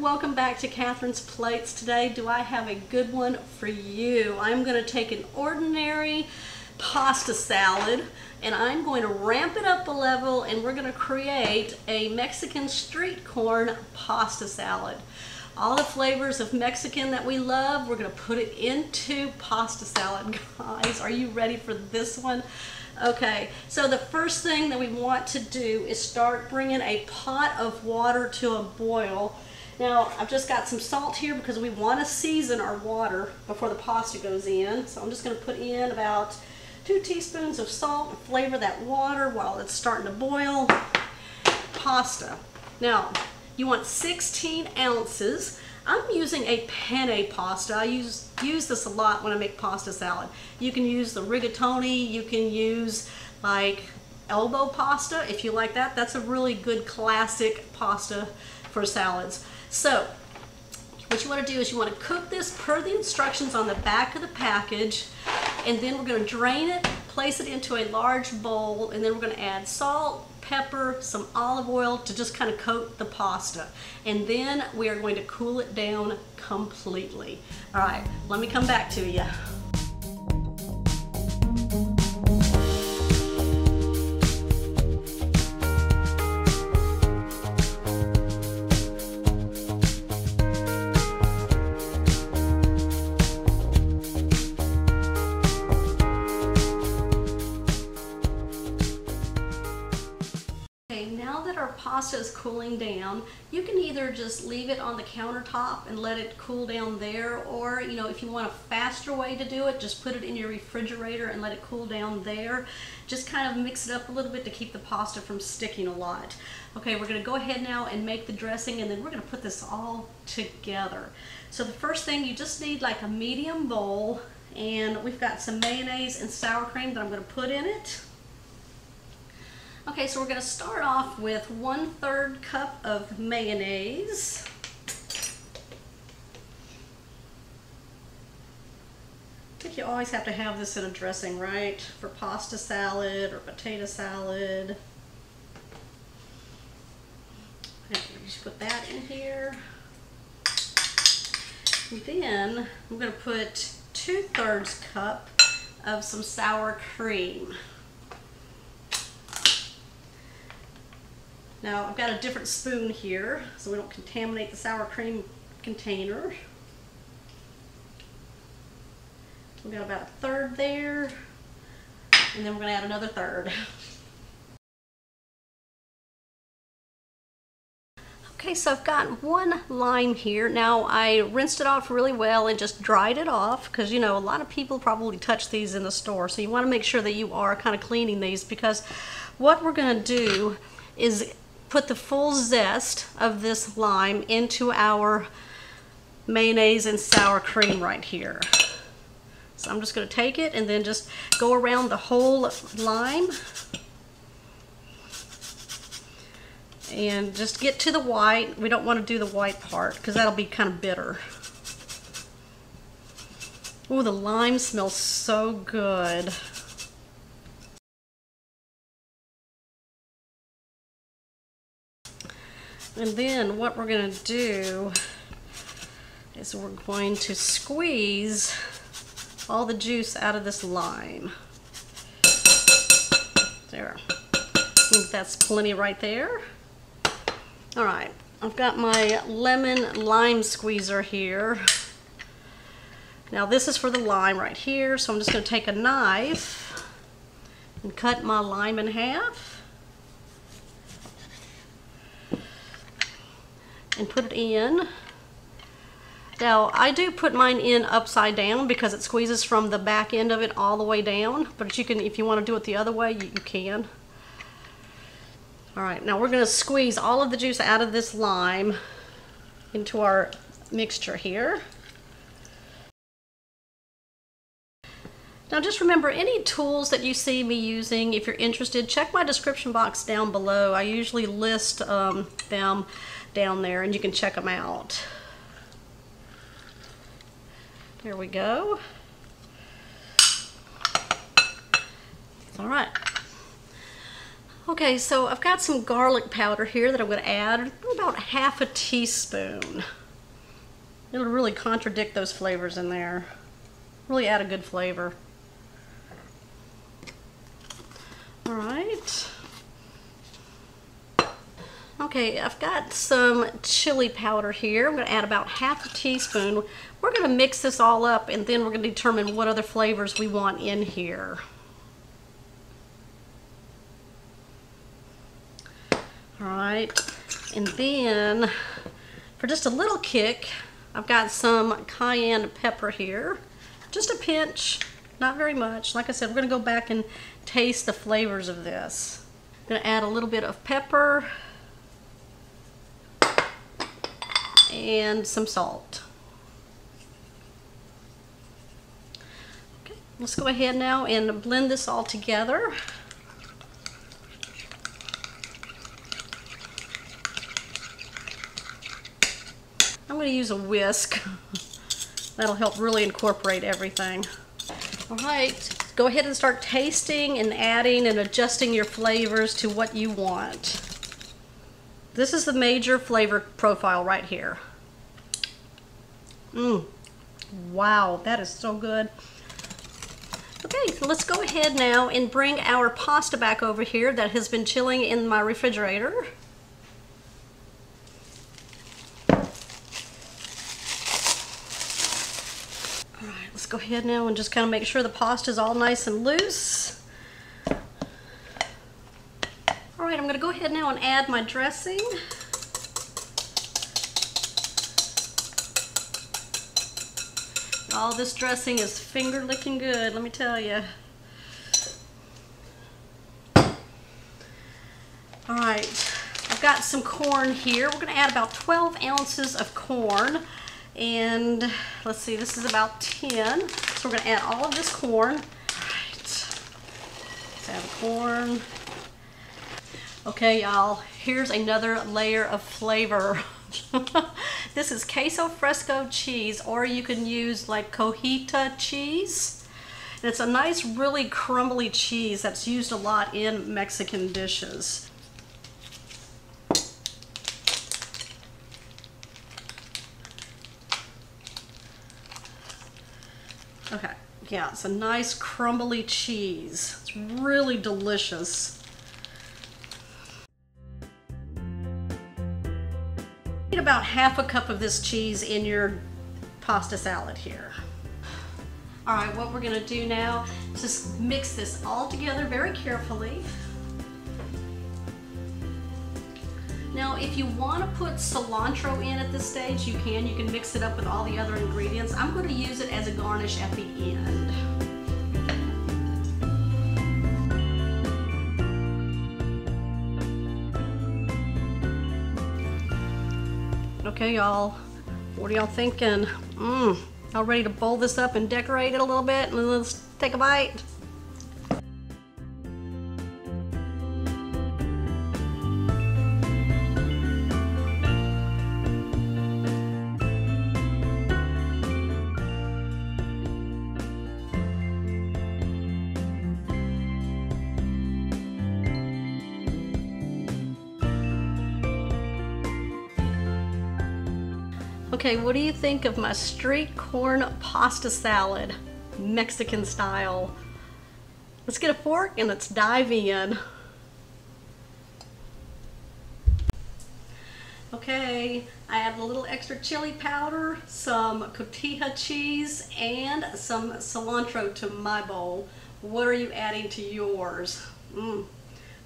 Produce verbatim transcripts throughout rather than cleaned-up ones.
Welcome back to Catherine's Plates. Today, do I have a good one for you? I'm going to take an ordinary pasta salad and I'm going to ramp it up a level, and we're going to create a Mexican street corn pasta salad. All the flavors of Mexican that we love, we're going to put it into pasta salad. Guys, are you ready for this one? Okay, so the first thing that we want to do is start bringing a pot of water to a boil. Now, I've just got some salt here because we want to season our water before the pasta goes in. So I'm just going to put in about two teaspoons of salt and flavor that water while it's starting to boil. Pasta. Now, you want sixteen ounces. I'm using a penne pasta. I use, use this a lot when I make pasta salad. You can use the rigatoni, you can use like elbow pasta if you like that. That's a really good classic pasta for salads. So what you want to do is you want to cook this per the instructions on the back of the package, and then we're going to drain it, place it into a large bowl, and then we're going to add salt, pepper, some olive oil to just kind of coat the pasta, and then we are going to cool it down completely. All right, let me come back to you. Pasta is cooling down. You can either just leave it on the countertop and let it cool down there, or you know, if you want a faster way to do it, just put it in your refrigerator and let it cool down there. Just kind of mix it up a little bit to keep the pasta from sticking a lot. Okay, we're going to go ahead now and make the dressing, and then we're going to put this all together. So the first thing, you just need like a medium bowl, and we've got some mayonnaise and sour cream that I'm going to put in it. Okay, so we're going to start off with one third cup of mayonnaise. I think you always have to have this in a dressing, right? For pasta salad or potato salad. Okay, just put that in here. And then I'm going to put two thirds cup of some sour cream. Now, I've got a different spoon here so we don't contaminate the sour cream container. We've got about a third there, and then we're going to add another third. Okay, so I've got one lime here. Now, I rinsed it off really well and just dried it off because, you know, a lot of people probably touch these in the store, so you want to make sure that you are kind of cleaning these, because what we're going to do is put the full zest of this lime into our mayonnaise and sour cream right here. So I'm just going to take it and then just go around the whole lime and just get to the white. We don't want to do the white part because that'll be kind of bitter. Ooh, the lime smells so good. And then what we're going to do is we're going to squeeze all the juice out of this lime. There. I think that's plenty right there. All right. I've got my lemon lime squeezer here. Now this is for the lime right here, so I'm just going to take a knife and cut my lime in half. And put it in. Now, I do put mine in upside down because it squeezes from the back end of it all the way down, but you can, if you want to do it the other way, you, you can. All right, now we're going to squeeze all of the juice out of this lime into our mixture here. Now just remember, any tools that you see me using, if you're interested, check my description box down below. I usually list um, them down there and you can check them out. There we go. All right. Okay, so I've got some garlic powder here that I'm going to add, about half a teaspoon. It'll really contradict those flavors in there. Really add a good flavor. All right. Okay, I've got some chili powder here. I'm going to add about half a teaspoon. We're going to mix this all up, and then we're going to determine what other flavors we want in here. All right, and then for just a little kick, I've got some cayenne pepper here. Just a pinch, not very much. Like I said, we're gonna go back and taste the flavors of this. I'm gonna add a little bit of pepper and some salt. Okay, let's go ahead now and blend this all together. I'm going to use a whisk. That'll help really incorporate everything. All right, go ahead and start tasting and adding and adjusting your flavors to what you want. This is the major flavor profile right here. Mmm, wow, that is so good. Okay, so let's go ahead now and bring our pasta back over here that has been chilling in my refrigerator. Let's go ahead now and just kind of make sure the pasta is all nice and loose. All right, I'm going to go ahead now and add my dressing. All this dressing is finger licking good, let me tell you. All right, I've got some corn here. We're going to add about twelve ounces of corn. And let's see, this is about ten, so we're going to add all of this corn. All right, let's add the corn. Okay, y'all, here's another layer of flavor. This is queso fresco cheese, or you can use like cojita cheese, and it's a nice really crumbly cheese that's used a lot in Mexican dishes. Okay, yeah, it's a nice crumbly cheese. It's really delicious. Need about half a cup of this cheese in your pasta salad here. All right, what we're gonna do now is just mix this all together very carefully. Now, if you want to put cilantro in at this stage, you can. You can mix it up with all the other ingredients. I'm going to use it as a garnish at the end. Okay, y'all, what are y'all thinking? Mmm, y'all ready to bowl this up and decorate it a little bit? And let's take a bite. Okay, what do you think of my street corn pasta salad, Mexican style? Let's get a fork and let's dive in. Okay, I added a little extra chili powder, some cotija cheese, and some cilantro to my bowl. What are you adding to yours? Mm.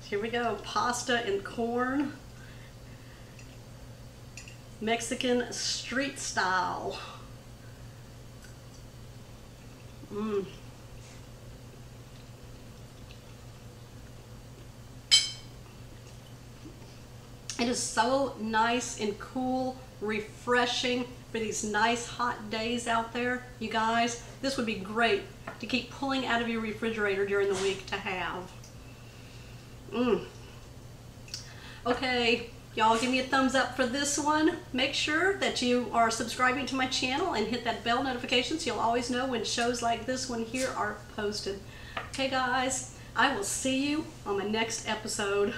Here we go, pasta and corn. Mexican street style. Mmm. It is so nice and cool, refreshing for these nice hot days out there. You guys, this would be great to keep pulling out of your refrigerator during the week to have. Mmm. Okay. Y'all give me a thumbs up for this one. Make sure that you are subscribing to my channel and hit that bell notification so you'll always know when shows like this one here are posted. Okay guys, I will see you on my next episode.